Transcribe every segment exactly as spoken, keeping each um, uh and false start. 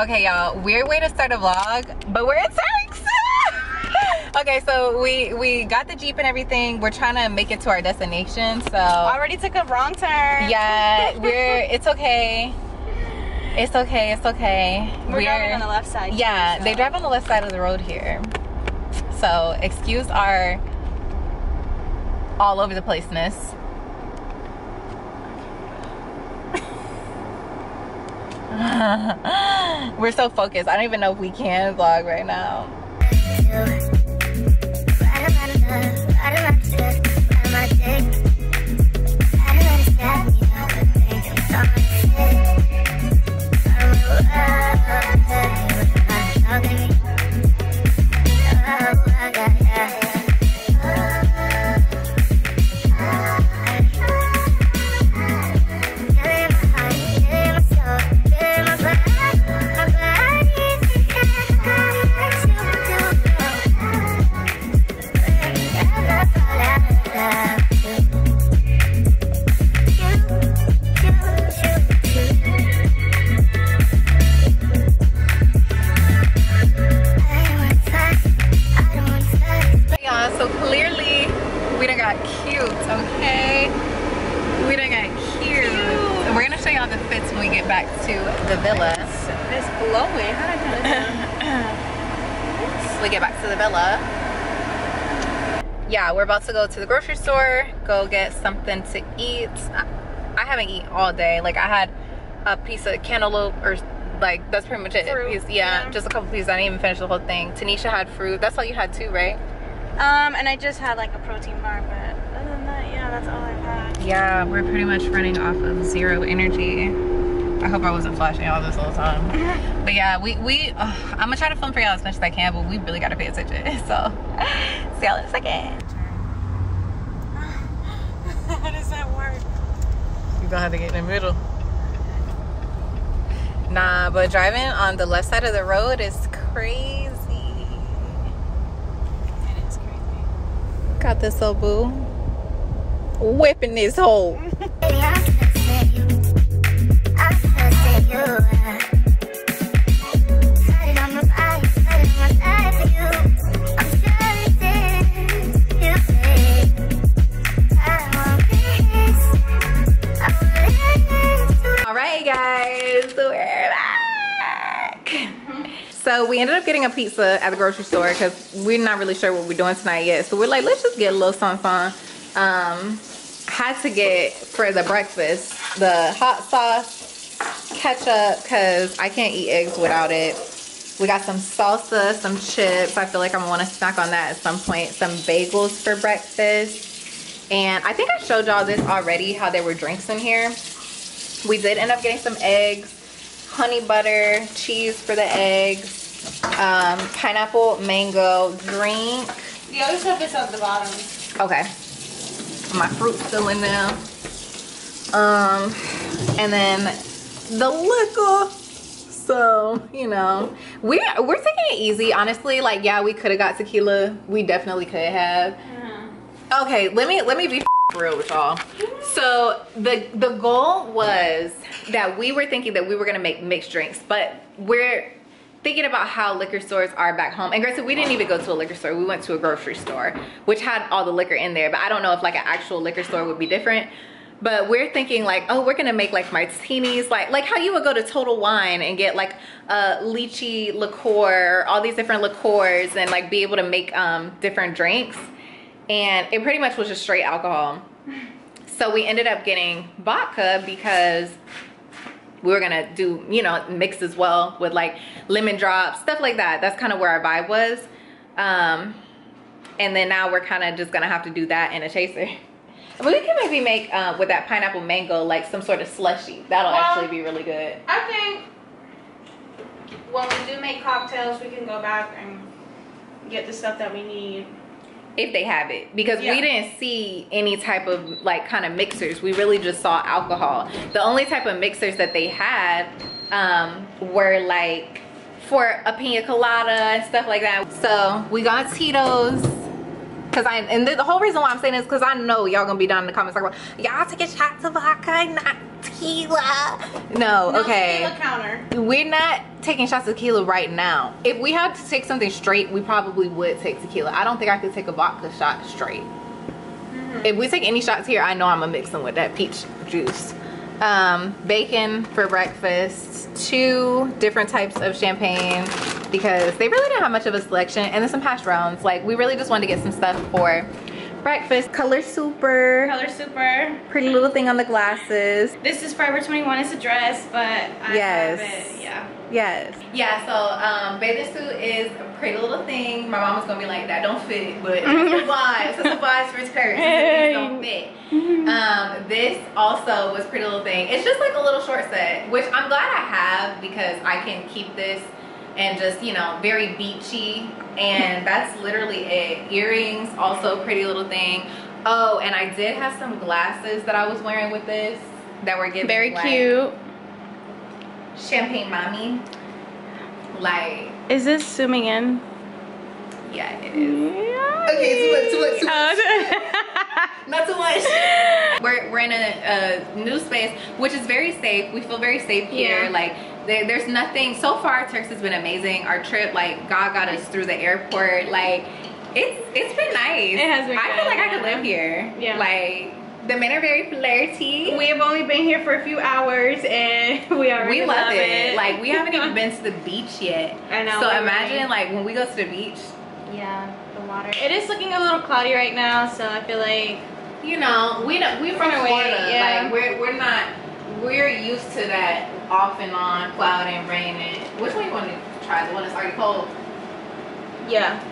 Okay, y'all, weird way to start a vlog, but we're in Turks. Okay, so we we got the Jeep and everything. We're trying to make it to our destination, so already took a wrong turn. Yeah, we're it's okay. It's okay, it's okay. We're, we're driving on the left side. Yeah, too, so. They drive on the left side of the road here. So excuse our all over the placeness. We're so focused. I don't even know if we can vlog right now. Yeah, we're about to go to the grocery store, go get something to eat. I haven't eaten all day. Like, I had a piece of cantaloupe, or like, that's pretty much it. Fruit, yeah, yeah, just a couple pieces. I didn't even finish the whole thing. Tanisha had fruit. That's all you had too, right? Um, and I just had like a protein bar, but other than that, yeah, that's all I've had. Yeah, we're pretty much running off of zero energy. I hope I wasn't flashing all this whole time. But yeah, we, we uh, I'm gonna try to film for y'all as much as I can, but we really gotta pay attention. So, see y'all in a second. How does that work? You're gonna have to get in the middle. Nah, but driving on the left side of the road is crazy. It is crazy. Got this old boo. Whipping this hole. So we ended up getting a pizza at the grocery store because we're not really sure what we're doing tonight yet. So we're like, let's just get a little something. Um, had to get for the breakfast the hot sauce, ketchup, because I can't eat eggs without it. We got some salsa, some chips. I feel like I'm gonna want to snack on that at some point. Some bagels for breakfast. And I think I showed y'all this already, how there were drinks in here. We did end up getting some eggs, honey butter, cheese for the eggs. Um, pineapple mango drink. The other stuff is at the bottom. Okay. My fruit's still in there. Um, and then the liquor. So, you know, we're we're taking it easy, honestly. Like, yeah, we could have got tequila. We definitely could have. Yeah. Okay, let me let me be real with y'all. So the the goal was that we were thinking that we were gonna make mixed drinks, but we're thinking about how liquor stores are back home. And granted, we didn't even go to a liquor store. We went to a grocery store, which had all the liquor in there. But I don't know if like an actual liquor store would be different. But we're thinking like, oh, we're gonna make like martinis, like like how you would go to Total Wine and get like a lychee liqueur, all these different liqueurs, and like be able to make um, different drinks. And it pretty much was just straight alcohol. So we ended up getting vodka because we were gonna do, you know, mixed as well with like lemon drops, stuff like that. That's kind of where our vibe was. Um, and then now we're kind of just gonna have to do that in a chaser. But we can maybe make uh, with that pineapple mango like some sort of slushy. That'll well, actually be really good. I think when we do make cocktails, we can go back and get the stuff that we need. If they have it, because yeah. we didn't see any type of like kind of mixers. We really just saw alcohol. The only type of mixers that they had um, were like for a pina colada and stuff like that. So we got Tito's. Cause I, and the, the whole reason why I'm saying this is cause I know y'all gonna be down in the comments like, y'all take a shot to vodka, not tequila. No, no okay. Tequila counter. We're not taking shots of tequila right now. If we had to take something straight, we probably would take tequila. I don't think I could take a vodka shot straight. Mm-hmm. If we take any shots here, I know I'm gonna mix them with that peach juice. Um, bacon for breakfast, two different types of champagne because they really didn't have much of a selection, and then some hash browns. Like we really just wanted to get some stuff for breakfast. Color Super. Color Super. Pretty little thing on the glasses. This is Forever twenty-one. It's a dress, but I yes. have it. Yeah. Yes. Yeah, so um, bathing suit is a pretty little thing. My mom was going to be like, that don't fit, but it's a wise. It's a wise for skirts. It don't fit. Um, this also was pretty little thing. It's just like a little short set, which I'm glad I have because I can keep this and just, you know, very beachy. And that's literally it. Earrings, also pretty little thing. Oh, and I did have some glasses that I was wearing with this that were giving very like, cute. Champagne mommy, like is this zooming in? Yeah, it is. Yeah. Okay, too much, too much, too much. Oh. Not too much. We're we're in a, a new space, which is very safe. We feel very safe here. Yeah. Like there, there's nothing. So far, Turks has been amazing. Our trip, like God got us through the airport. Like it's it's been nice. It has been. I feel like I could live here. Yeah. Like. The men are very flirty. We have only been here for a few hours and we already we love, love it. it. Like we haven't even been to the beach yet. I know. So imagine right. like when we go to the beach. Yeah, the water. It is looking a little cloudy right now, so I feel like you know we don't, we're from Florida. Yeah. Like we're we're not we're used to that off and on cloud and rain. And which one you want to try? The one that's already cold. Yeah.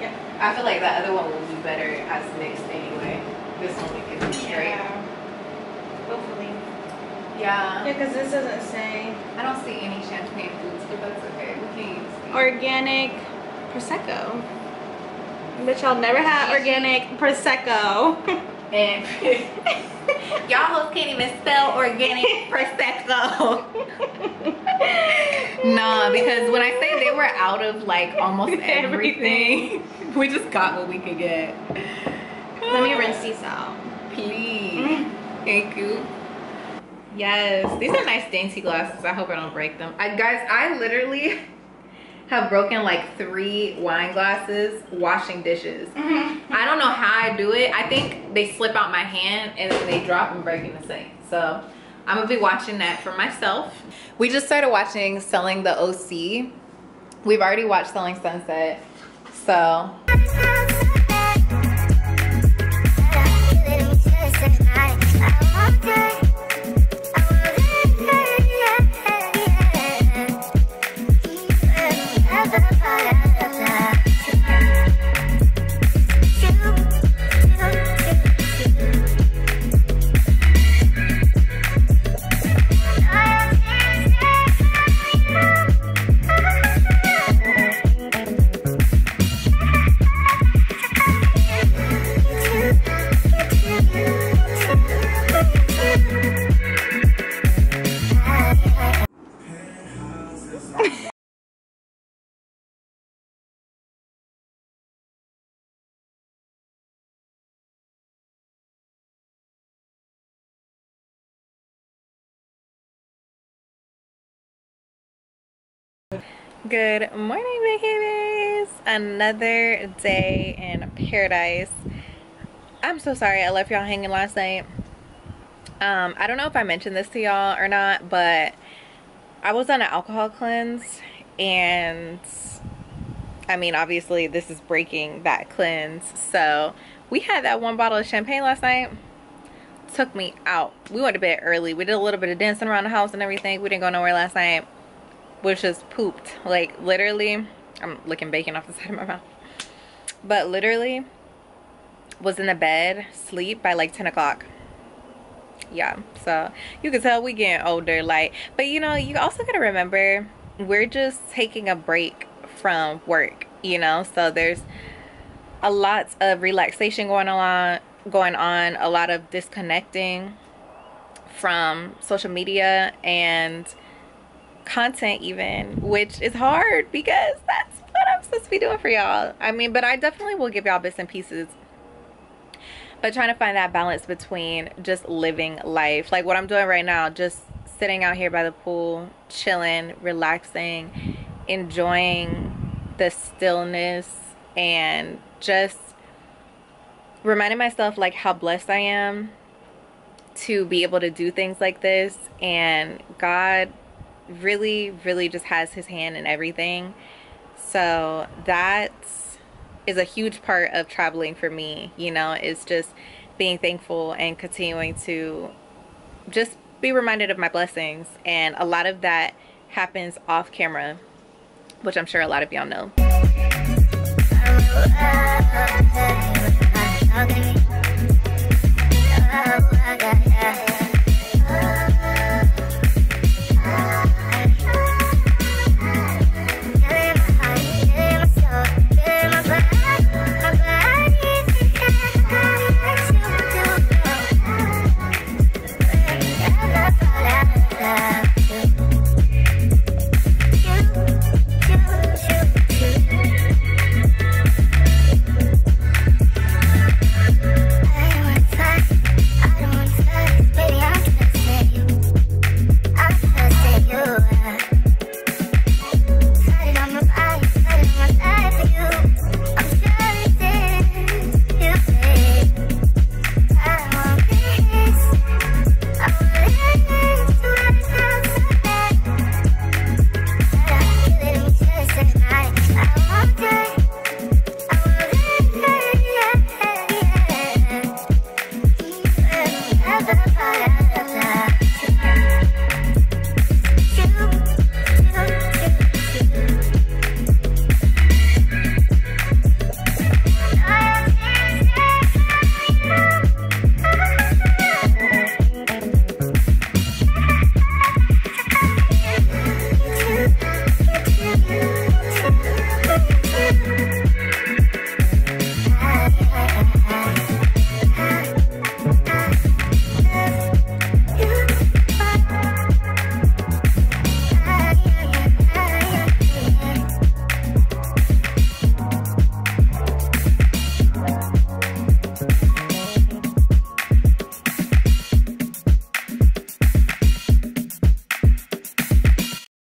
Yeah. I feel like the other one will be better as mixed anyway. This one we can be straight. Yeah. Hopefully. Yeah. Yeah, because this doesn't say. I don't see any champagne foods, but that's okay. We can use these. Organic Prosecco. Bitch, I'll never have organic Prosecco. And y'all hoes can't even spell organic Prosecco. Nah, because when I say they were out of like almost everything, everything. We just got what we could get. Let me rinse these out. Please. Thank you. Yes. These are nice dainty glasses. I hope I don't break them. I, guys, I literally have broken like three wine glasses washing dishes. Mm-hmm. I don't know how I do it. I think they slip out my hand and then they drop and break in the sink. So I'm going to be watching that for myself. We just started watching Selling the O C. We've already watched Selling Sunset. So... Good morning, babies. Another day in paradise. I'm so sorry I left y'all hanging last night. Um, I don't know if I mentioned this to y'all or not, but I was on an alcohol cleanse, and I mean, obviously this is breaking that cleanse. So we had that one bottle of champagne last night. took me out. We went to bed early. We did a little bit of dancing around the house and everything. We didn't go nowhere last night. We just pooped. Like, literally, I'm licking bacon off the side of my mouth. But literally, was in the bed, sleep by like ten o'clock. Yeah, so you can tell we getting older. Like, but you know, you also gotta remember, we're just taking a break from work, you know? So there's a lot of relaxation going on, going on, a lot of disconnecting from social media and content even, which is hard because that's what I'm supposed to be doing for y'all. I mean, but I definitely will give y'all bits and pieces. But trying to find that balance between just living life, like what I'm doing right now, just sitting out here by the pool, chilling, relaxing, enjoying the stillness, and just reminding myself like how blessed I am to be able to do things like this. And God really, really just has his hand in everything. So that's is a huge part of traveling for me, you know, is just being thankful and continuing to just be reminded of my blessings. And a lot of that happens off camera, which I'm sure a lot of y'all know.